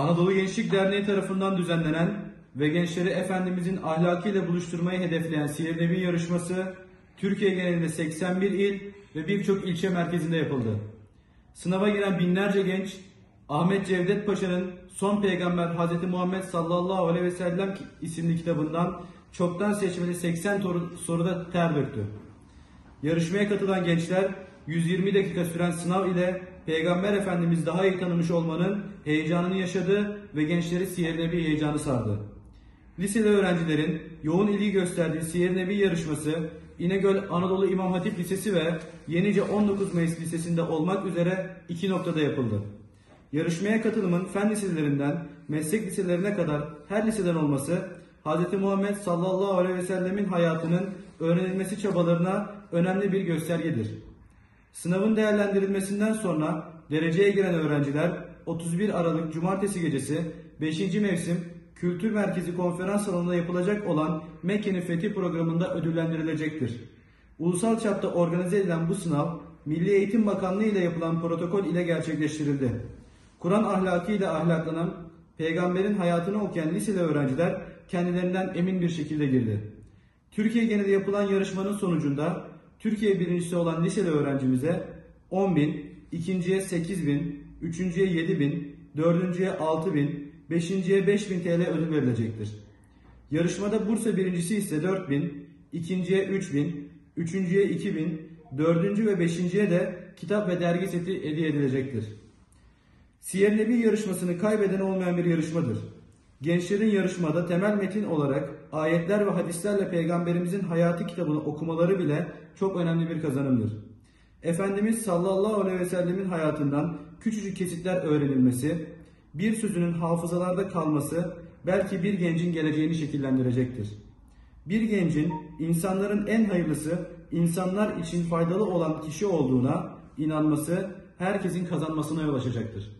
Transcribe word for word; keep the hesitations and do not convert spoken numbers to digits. Anadolu Gençlik Derneği tarafından düzenlenen ve gençleri Efendimizin ahlakıyla buluşturmayı hedefleyen Siyer-i Nebi yarışması, Türkiye genelinde seksen bir il ve birçok ilçe merkezinde yapıldı. Sınava giren binlerce genç, Ahmet Cevdet Paşa'nın Son Peygamber Hz. Muhammed sallallahu aleyhi ve sellem isimli kitabından çoktan seçmeli seksen soruda ter döktü. Yarışmaya katılan gençler, yüz yirmi dakika süren sınav ile Peygamber Efendimiz daha iyi tanımış olmanın heyecanını yaşadı ve gençleri Siyer-i Nebi heyecanı sardı. Liseli öğrencilerin yoğun ilgi gösterdiği Siyer-i Nebi yarışması, İnegöl Anadolu İmam Hatip Lisesi ve Yenice on dokuz Mayıs Lisesi'nde olmak üzere iki noktada yapıldı. Yarışmaya katılımın fen liselerinden meslek liselerine kadar her liseden olması, Hz. Muhammed sallallahu aleyhi ve sellemin hayatının öğrenilmesi çabalarına önemli bir göstergedir. Sınavın değerlendirilmesinden sonra dereceye giren öğrenciler otuz bir Aralık Cumartesi gecesi beşinci Mevsim Kültür Merkezi konferans salonunda yapılacak olan Mekke'nin Fethi programında ödüllendirilecektir. Ulusal çapta organize edilen bu sınav, Milli Eğitim Bakanlığı ile yapılan protokol ile gerçekleştirildi. Kur'an ahlakı ile ahlaklanan, peygamberin hayatını okuyan liseli öğrenciler kendilerinden emin bir şekilde girdi. Türkiye genelinde yapılan yarışmanın sonucunda Türkiye birincisi olan liseli öğrencimize on bin, ikinciye sekiz bin, üçüncüye yedi bin, dördüncüye altı bin, beşinciye beş bin T L ödül verilecektir. Yarışmada Bursa birincisi ise dört bin, ikinciye üç bin, üçüncüye iki bin, dördüncü ve beşinciye de kitap ve dergi seti hediye edilecektir. Siyer-i Nebi yarışmasını kaybeden olmayan bir yarışmadır. Gençlerin yarışmada temel metin olarak ayetler ve hadislerle Peygamberimizin hayatı kitabını okumaları bile çok önemli bir kazanımdır. Efendimiz sallallahu aleyhi ve sellemin hayatından küçücük kesitler öğrenilmesi, bir sözünün hafızalarda kalması belki bir gencin geleceğini şekillendirecektir. Bir gencin insanların en hayırlısı, insanlar için faydalı olan kişi olduğuna inanması herkesin kazanmasına yol açacaktır.